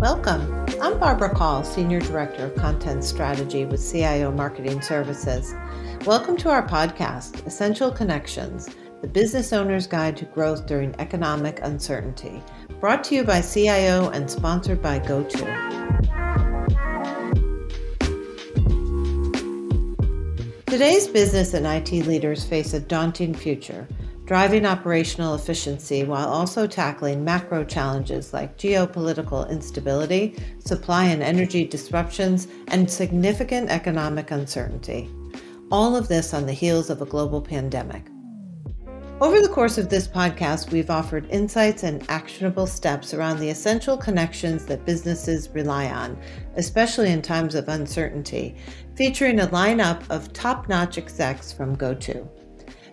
Welcome. I'm Barbara Call, Senior Director of Content Strategy with CIO Marketing Services. Welcome to our podcast, Essential Connections, the business owner's guide to growth during economic uncertainty, brought to you by CIO and sponsored by GoTo. Today's business and IT leaders face a daunting future, driving operational efficiency while also tackling macro challenges like geopolitical instability, supply and energy disruptions, and significant economic uncertainty. All of this on the heels of a global pandemic. Over the course of this podcast, we've offered insights and actionable steps around the essential connections that businesses rely on, especially in times of uncertainty, featuring a lineup of top-notch execs from GoTo.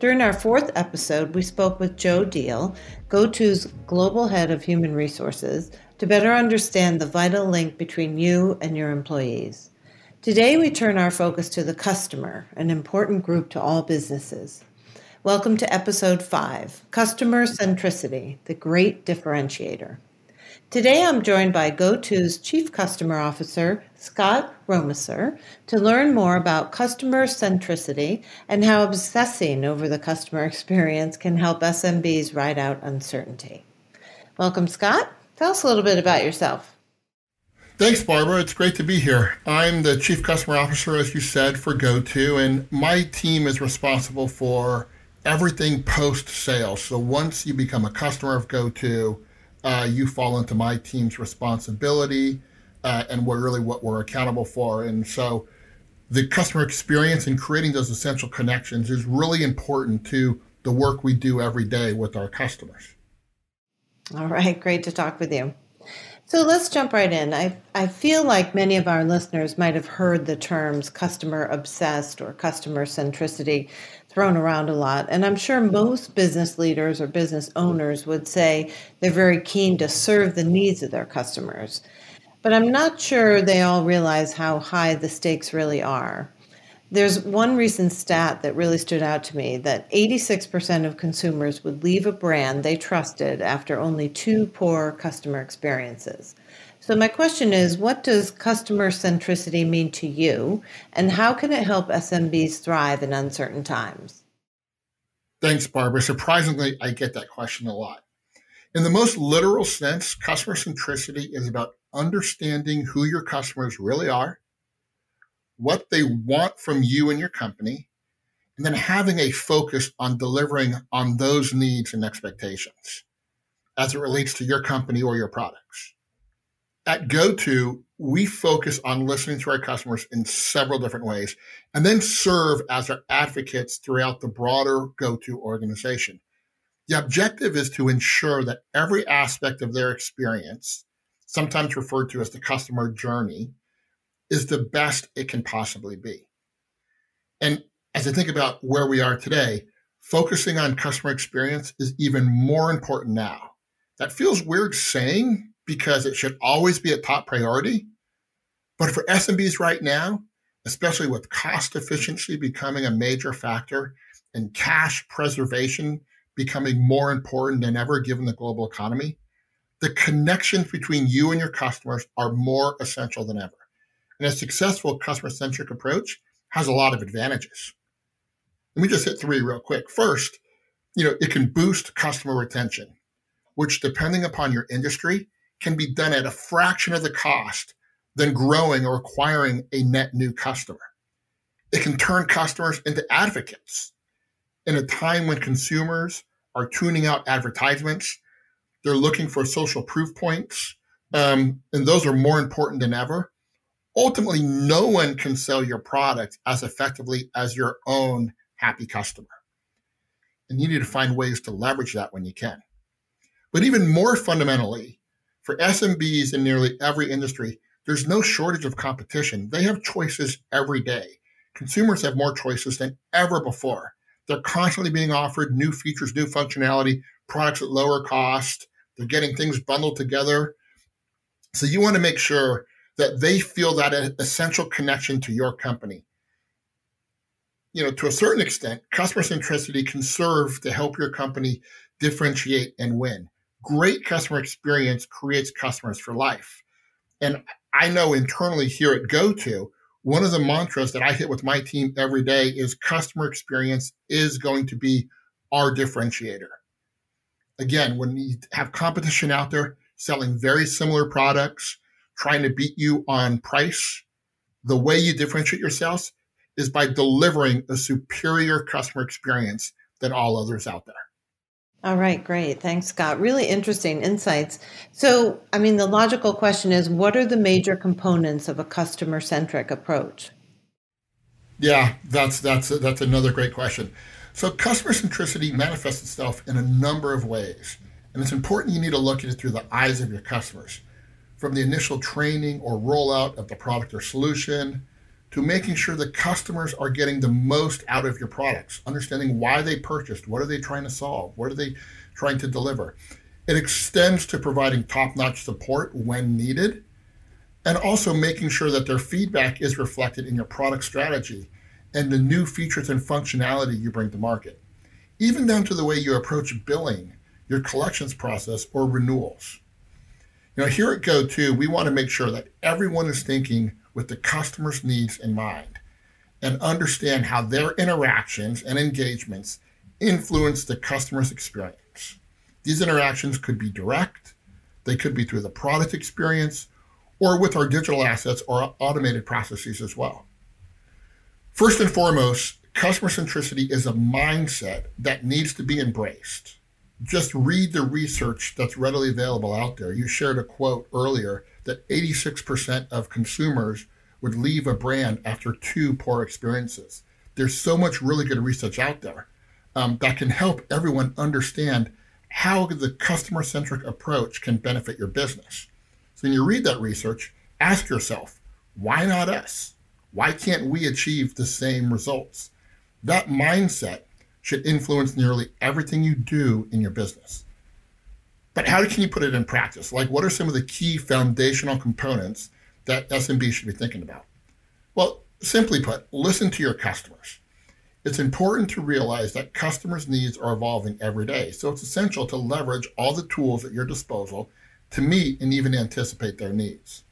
During our fourth episode, we spoke with Joe Deal, GoTo's Global Head of Human Resources, to better understand the vital link between you and your employees. Today, we turn our focus to the customer, an important group to all businesses. Welcome to Episode 5, Customer Centricity, the Great Differentiator. Today, I'm joined by GoTo's Chief Customer Officer, Scott Romesser, to learn more about customer centricity and how obsessing over the customer experience can help SMBs ride out uncertainty. Welcome, Scott. Tell us a little bit about yourself. Thanks, Barbara. It's great to be here. I'm the Chief Customer Officer, as you said, for GoTo, and my team is responsible for everything post-sales. So once you become a customer of GoTo, you fall into my team's responsibility and what we're accountable for. And so the customer experience and creating those essential connections is really important to the work we do every day with our customers. All right, great to talk with you. So let's jump right in. I feel like many of our listeners might have heard the terms customer obsessed or customer centricity thrown around a lot. And I'm sure most business leaders or business owners would say they're very keen to serve the needs of their customers. But I'm not sure they all realize how high the stakes really are. There's one recent stat that really stood out to me, that 86% of consumers would leave a brand they trusted after only 2 poor customer experiences. So my question is, what does customer centricity mean to you, and how can it help SMBs thrive in uncertain times? Thanks, Barbara. Surprisingly, I get that question a lot. In the most literal sense, customer centricity is about understanding who your customers really are, what they want from you and your company, and then having a focus on delivering on those needs and expectations as it relates to your company or your products. At GoTo, we focus on listening to our customers in several different ways and then serve as their advocates throughout the broader GoTo organization. The objective is to ensure that every aspect of their experience, sometimes referred to as the customer journey, is the best it can possibly be. And as I think about where we are today, focusing on customer experience is even more important now. That feels weird saying because it should always be a top priority. But for SMBs right now, especially with cost efficiency becoming a major factor and cash preservation becoming more important than ever given the global economy, the connections between you and your customers are more essential than ever. And a successful customer-centric approach has a lot of advantages. Let me just hit 3 real quick. First, it can boost customer retention, which, depending upon your industry, can be done at a fraction of the cost than growing or acquiring a net new customer. It can turn customers into advocates. In a time when consumers are tuning out advertisements, they're looking for social proof points, and those are more important than ever. Ultimately, no one can sell your product as effectively as your own happy customer. And you need to find ways to leverage that when you can. But even more fundamentally, for SMBs in nearly every industry, there's no shortage of competition. They have choices every day. Consumers have more choices than ever before. They're constantly being offered new features, new functionality, products at lower cost. They're getting things bundled together. So you want to make sure that they feel that essential connection to your company. To a certain extent, customer centricity can serve to help your company differentiate and win. Great customer experience creates customers for life. And I know internally here at GoTo, one of the mantras that I hit with my team every day is customer experience is going to be our differentiator. Again, when you have competition out there selling very similar products, trying to beat you on price, the way you differentiate yourselves is by delivering a superior customer experience than all others out there. All right, great. Thanks, Scott. Really interesting insights. So, I mean, the logical question is, what are the major components of a customer-centric approach? Yeah, that's another great question. So customer centricity manifests itself in a number of ways, and it's important you need to look at it through the eyes of your customers, from the initial training or rollout of the product or solution, to making sure the customers are getting the most out of your products, understanding why they purchased, what are they trying to solve, what are they trying to deliver. It extends to providing top-notch support when needed, and also making sure that their feedback is reflected in your product strategy and the new features and functionality you bring to market, even down to the way you approach billing, your collections process, or renewals. You know, here at GoTo, we want to make sure that everyone is thinking with the customer's needs in mind and understand how their interactions and engagements influence the customer's experience. These interactions could be direct, they could be through the product experience, or with our digital assets or automated processes as well. First and foremost, customer centricity is a mindset that needs to be embraced. Just read the research that's readily available out there. You shared a quote earlier that 86% of consumers would leave a brand after 2 poor experiences. There's so much really good research out there that can help everyone understand how the customer-centric approach can benefit your business. So when you read that research, ask yourself, why not us? Why can't we achieve the same results? That mindset should influence nearly everything you do in your business. But how can you put it in practice? Like, what are some of the key foundational components that SMB should be thinking about? Well, simply put, listen to your customers. It's important to realize that customers' needs are evolving every day. So it's essential to leverage all the tools at your disposal to meet and even anticipate their needs.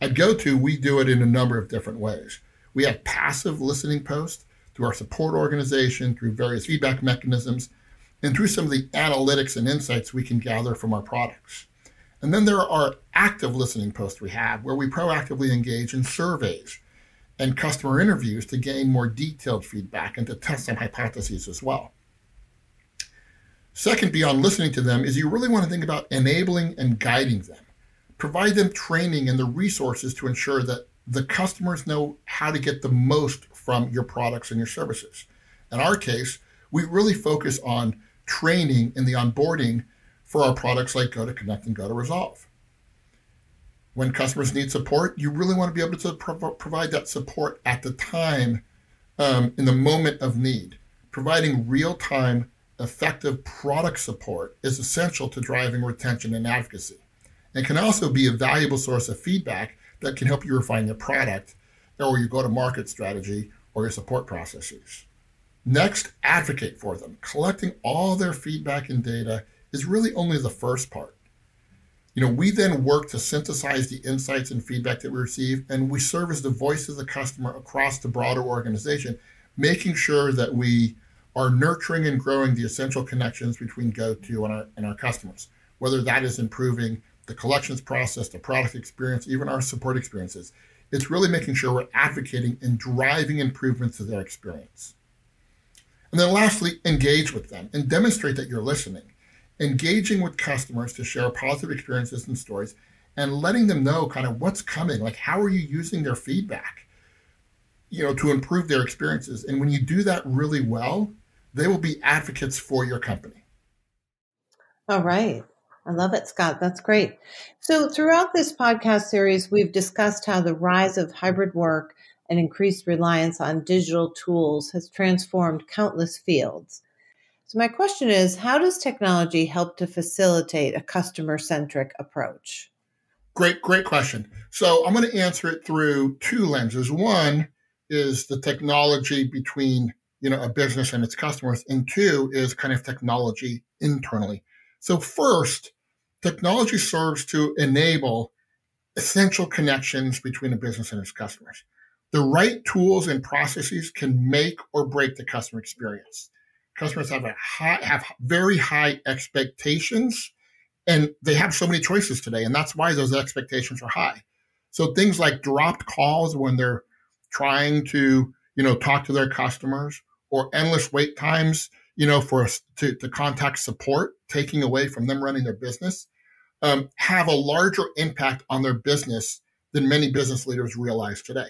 At GoTo, we do it in a number of different ways. We have passive listening posts through our support organization, through various feedback mechanisms, and through some of the analytics and insights we can gather from our products. And then there are active listening posts we have where we proactively engage in surveys and customer interviews to gain more detailed feedback and to test some hypotheses as well. Second, beyond listening to them, is you really want to think about enabling and guiding them. Provide them training and the resources to ensure that the customers know how to get the most from your products and your services. In our case, we really focus on training and the onboarding for our products like GoTo Connect and GoTo Resolve. When customers need support, you really want to be able to provide that support at the time, in the moment of need. Providing real-time, effective product support is essential to driving retention and advocacy, and can also be a valuable source of feedback that can help you refine your product or your go-to-market strategy or your support processes. Next, advocate for them. Collecting all their feedback and data is really only the first part. You know, we then work to synthesize the insights and feedback that we receive, and we serve as the voice of the customer across the broader organization, making sure that we are nurturing and growing the essential connections between GoTo and our customers, whether that is improving the collections process, the product experience, even our support experiences. It's really making sure we're advocating and driving improvements to their experience. And then lastly, engage with them and demonstrate that you're listening. Engaging with customers to share positive experiences and stories and letting them know kind of what's coming, like how are you using their feedback, you know, to improve their experiences. And when you do that really well, they will be advocates for your company. All right. I love it, Scott. That's great. So throughout this podcast series, we've discussed how the rise of hybrid work and increased reliance on digital tools has transformed countless fields. So my question is, how does technology help to facilitate a customer-centric approach? Great question. So I'm going to answer it through 2 lenses. One is the technology between, you know, a business and its customers, and 2 is kind of technology internally. So first, technology serves to enable essential connections between a business and its customers. The right tools and processes can make or break the customer experience. Customers have very high expectations, and they have so many choices today, and that's why those expectations are high. So things like dropped calls when they're trying to, talk to their customers, or endless wait times, to contact support, taking away from them running their business, have a larger impact on their business than many business leaders realize today.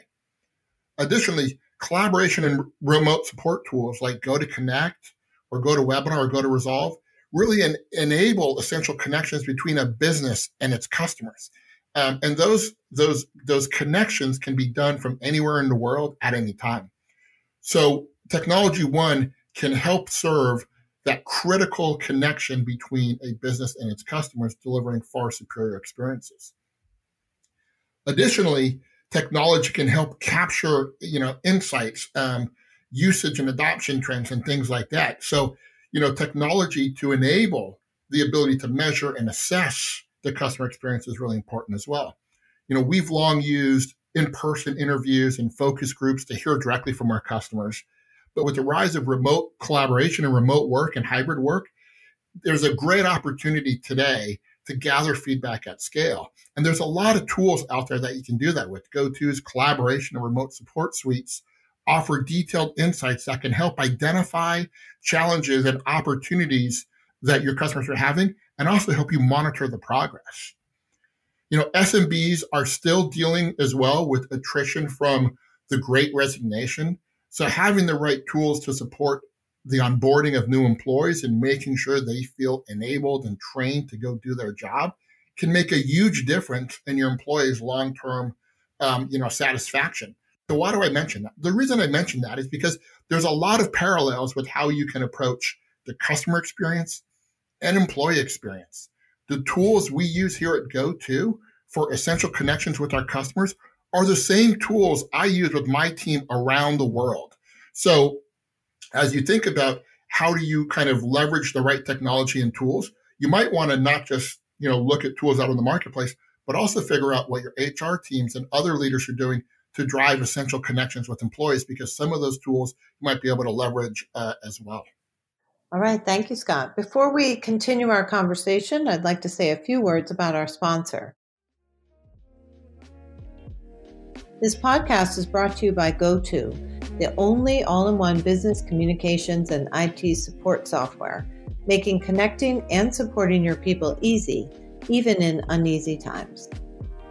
Additionally, collaboration and remote support tools like GoTo Connect or GoToWebinar or GoTo Resolve really enable essential connections between a business and its customers. And those connections can be done from anywhere in the world at any time. So technology, one, can help serve that critical connection between a business and its customers, delivering far superior experiences. Additionally, technology can help capture, insights, usage and adoption trends and things like that. So, technology to enable the ability to measure and assess the customer experience is really important as well. We've long used in-person interviews and focus groups to hear directly from our customers. But with the rise of remote collaboration and remote work and hybrid work, there's a great opportunity today to gather feedback at scale. And there's a lot of tools out there that you can do that with. GoTo's collaboration and remote support suites offer detailed insights that can help identify challenges and opportunities that your customers are having, and also help you monitor the progress. SMBs are still dealing as well with attrition from the Great Resignation. So having the right tools to support the onboarding of new employees and making sure they feel enabled and trained to go do their job can make a huge difference in your employees' long-term, satisfaction. So why do I mention that? The reason I mention that is because there's a lot of parallels with how you can approach the customer experience and employee experience. The tools we use here at GoTo for essential connections with our customers are the same tools I use with my team around the world. So as you think about how do you kind of leverage the right technology and tools, you might want to not just, look at tools out in the marketplace, but also figure out what your HR teams and other leaders are doing to drive essential connections with employees, because some of those tools you might be able to leverage as well. All right. Thank you, Scott. Before we continue our conversation, I'd like to say a few words about our sponsor. This podcast is brought to you by GoTo, the only all-in-one business communications and IT support software, making connecting and supporting your people easy, even in uneasy times.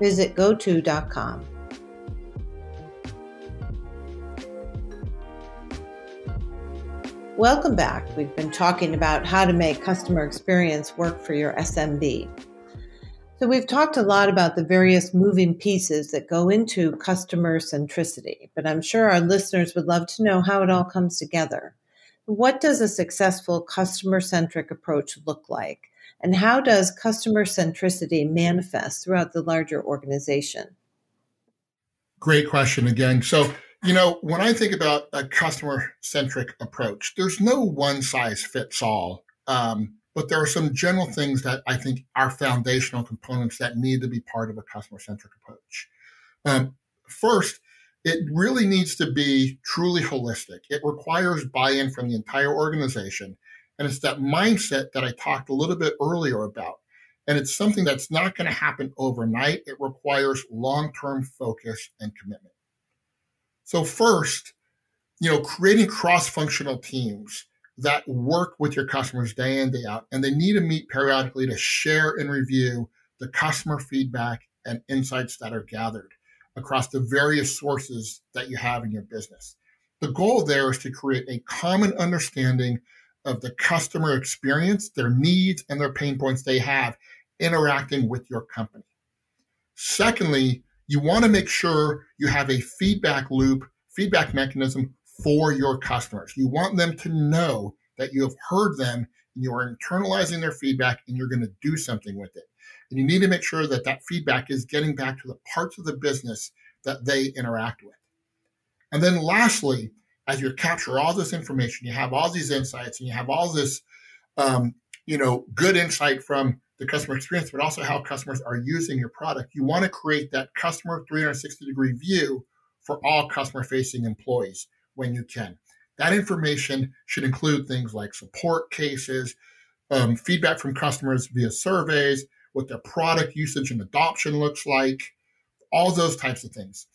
Visit goto.com. Welcome back. We've been talking about how to make customer experience work for your SMB. So we've talked a lot about the various moving pieces that go into customer centricity, but I'm sure our listeners would love to know how it all comes together. What does a successful customer-centric approach look like? And how does customer centricity manifest throughout the larger organization? Great question again. So, when I think about a customer-centric approach, there's no one-size-fits-all, but there are some general things that I think are foundational components that need to be part of a customer-centric approach. First, it really needs to be truly holistic. It requires buy-in from the entire organization. And it's that mindset that I talked a little bit earlier about. And it's something that's not going to happen overnight. It requires long-term focus and commitment. So first, creating cross-functional teams that work with your customers day in, day out, and they need to meet periodically to share and review the customer feedback and insights that are gathered across the various sources that you have in your business. The goal there is to create a common understanding of the customer experience, their needs, and their pain points they have interacting with your company. Secondly, you want to make sure you have a feedback loop, feedback mechanism for your customers. You want them to know that you have heard them, and you are internalizing their feedback, and you're going to do something with it. And you need to make sure that that feedback is getting back to the parts of the business that they interact with. And then lastly, as you capture all this information, you have all these insights, and you have all this, good insight from the customer experience, but also how customers are using your product. You want to create that customer 360-degree view for all customer-facing employees when you can. That information should include things like support cases, feedback from customers via surveys, what their product usage and adoption looks like, all those types of things.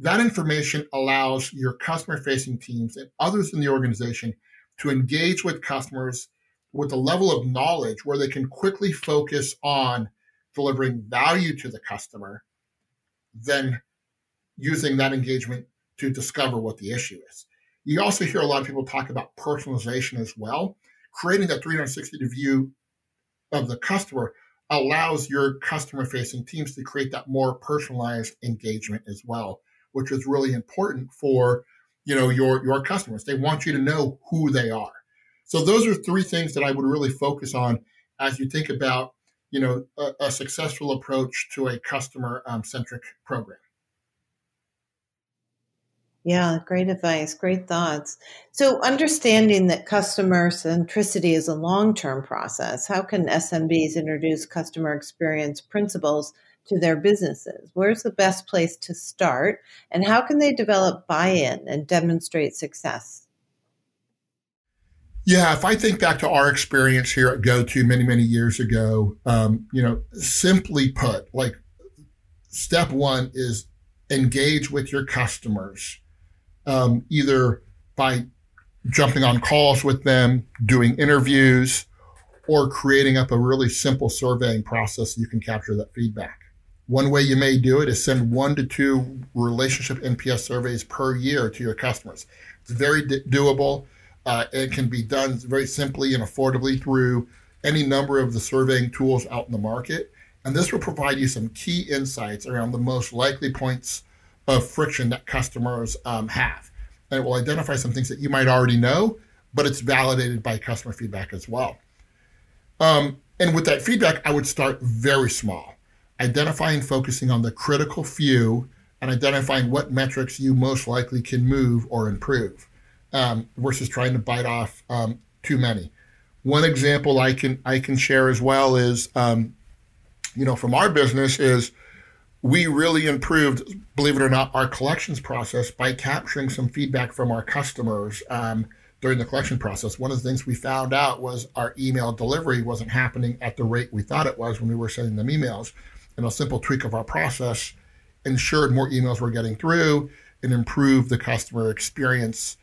That information allows your customer-facing teams and others in the organization to engage with customers with a level of knowledge where they can quickly focus on delivering value to the customer, then using that engagement to discover what the issue is. You also hear a lot of people talk about personalization as well. Creating that 360-degree view of the customer allows your customer-facing teams to create that more personalized engagement as well, which is really important for, you know, your customers. They want you to know who they are. So those are three things that I would really focus on as you think about, you know, a successful approach to a customer-centric program. Yeah, great advice, great thoughts. So understanding that customer centricity is a long-term process, how can SMBs introduce customer experience principles to their businesses? Where's the best place to start? And how can they develop buy-in and demonstrate success? Yeah, if I think back to our experience here at GoTo many, many years ago, you know, simply put, like step one is engage with your customers, either by jumping on calls with them, doing interviews, or creating up a really simple surveying process so you can capture that feedback. One way you may do it is send 1 to 2 relationship NPS surveys per year to your customers. It's very doable. It can be done very simply and affordably through any number of the surveying tools out in the market. And this will provide you some key insights around the most likely points of friction that customers have. And it will identify some things that you might already know, but it's validated by customer feedback as well. And with that feedback, I would start very small, identifying, focusing on the critical few and identifying what metrics you most likely can move or improve versus trying to bite off too many. One example I can share as well is, you know, from our business is we really improved, believe it or not, our collections process by capturing some feedback from our customers during the collection process. One of the things we found out was our email delivery wasn't happening at the rate we thought it was when we were sending them emails. And a simple tweak of our process ensured more emails were getting through and improved the customer experience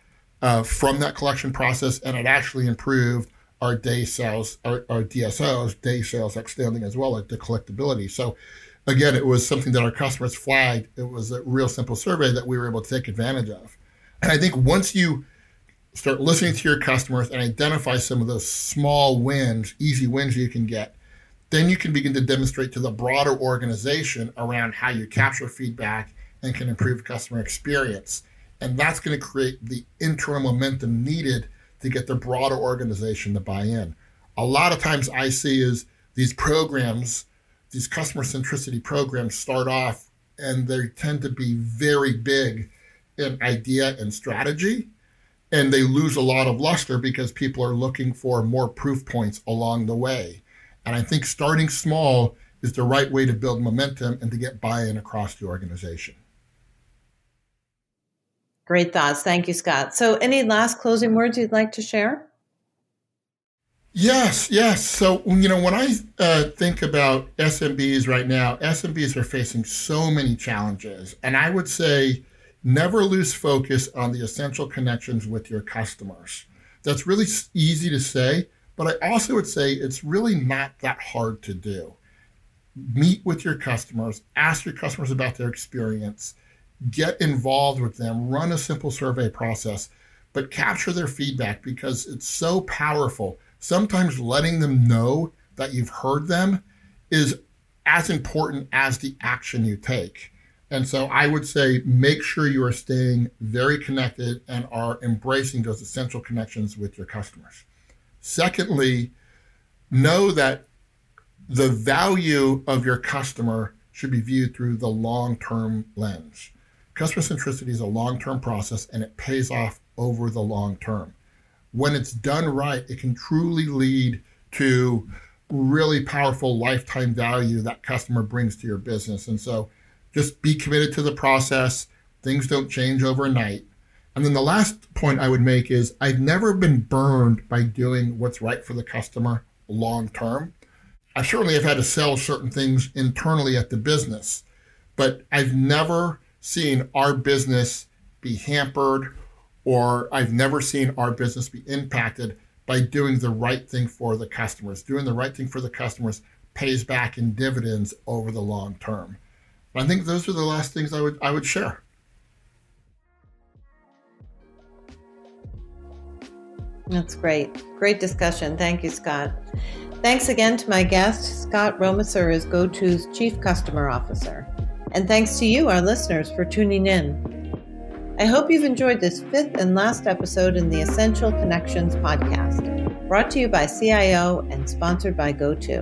from that collection process. And it actually improved our day sales, our DSOs, day sales outstanding, as well as the collectability. So again, it was something that our customers flagged. It was a real simple survey that we were able to take advantage of. And I think once you start listening to your customers and identify some of those small wins, easy wins you can get, then you can begin to demonstrate to the broader organization around how you capture feedback and can improve customer experience. And that's going to create the internal momentum needed to get the broader organization to buy in. A lot of times I see is these programs, these customer centricity programs start off and they tend to be very big in idea and strategy, and they lose a lot of luster because people are looking for more proof points along the way. And I think starting small is the right way to build momentum and to get buy-in across the organization. Great thoughts. Thank you, Scott. So any last closing words you'd like to share? Yes. So, you know, when I think about SMBs right now, SMBs are facing so many challenges. And I would say never lose focus on the essential connections with your customers. That's really easy to say, but I also would say it's really not that hard to do. Meet with your customers, ask your customers about their experience, get involved with them, run a simple survey process, but capture their feedback because it's so powerful. Sometimes letting them know that you've heard them is as important as the action you take. And so I would say, make sure you are staying very connected and are embracing those essential connections with your customers. Secondly, know that the value of your customer should be viewed through the long-term lens. Customer centricity is a long-term process, and it pays off over the long term. When it's done right, it can truly lead to really powerful lifetime value that customer brings to your business. And so just be committed to the process. Things don't change overnight. And then the last point I would make is I've never been burned by doing what's right for the customer long term. I certainly have had to sell certain things internally at the business, but I've never seen our business be hampered, or I've never seen our business be impacted by doing the right thing for the customers. Doing the right thing for the customers pays back in dividends over the long term. But I think those are the last things I would share. That's great. Great discussion. Thank you, Scott. Thanks again to my guest. Scott Romesser is GoTo's Chief Customer Officer. And thanks to you, our listeners, for tuning in. I hope you've enjoyed this fifth and last episode in the Essential Connections podcast, brought to you by CIO and sponsored by GoTo.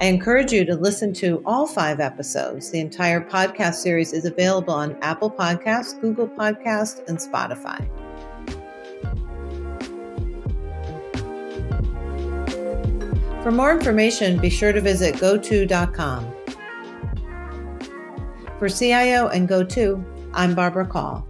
I encourage you to listen to all 5 episodes. The entire podcast series is available on Apple Podcasts, Google Podcasts, and Spotify. For more information, be sure to visit goto.com. For CIO and GoTo, I'm Barbara Call.